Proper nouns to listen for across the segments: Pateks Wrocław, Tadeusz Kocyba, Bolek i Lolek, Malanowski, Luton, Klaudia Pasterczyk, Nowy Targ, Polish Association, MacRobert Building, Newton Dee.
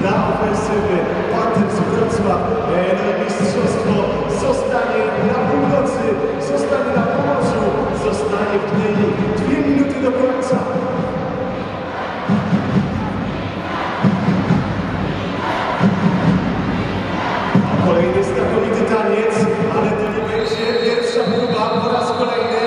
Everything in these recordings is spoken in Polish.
dla ofensywy Pateks Wrocław. Najmistrzostwo zostanie na północy, zostanie na Pomorzu, zostanie w Gdyni. 2 minuty do końca. A kolejny znakomity taniec, ale to nie będzie pierwsza próba. Po raz kolejny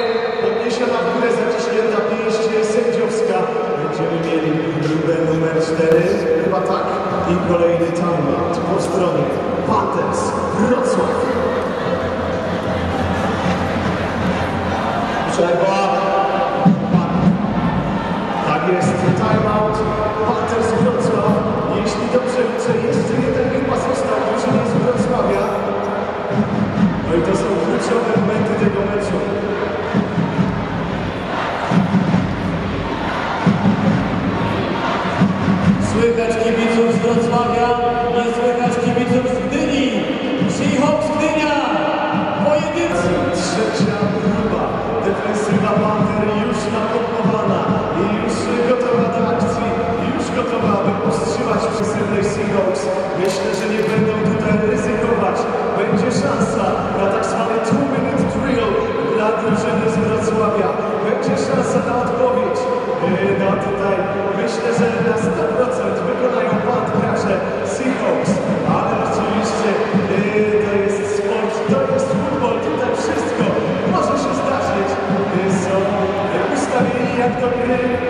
podniesiona w górę, zaciśnięta pięść sędziowska. Będziemy mieli próbę numer 4. Chyba tak. I kolejny timeout po stronie Pateks Wrocław. Przerwa. Tak jest, timeout Pateks Wrocław. Jeśli dobrze liczę, jeszcze jeden chyba został, czyli z Wrocławia. No i to są kluczowe momenty tego meczu. Słychać kibiców z Wrocławia, nie słychać kibiców z Gdyni. Przyjechał z Gdynia, pojedynczy. Trzecia próba, defensywa Panter już napompowana i już gotowa do akcji, już gotowa, by powstrzymać przesywnej Seahawks. Myślę, że nie będą tutaj ryzykować. Będzie szansa na tak zwany 2-minute drill dla drużyny z Wrocławia. Będzie szansa na odpowiedź. No tutaj myślę, że na 100% wykonają błąd gracze Seahawks, ale oczywiście to jest sport, to jest futbol, tutaj wszystko może się zdarzyć. Są ustawieni jak do gry.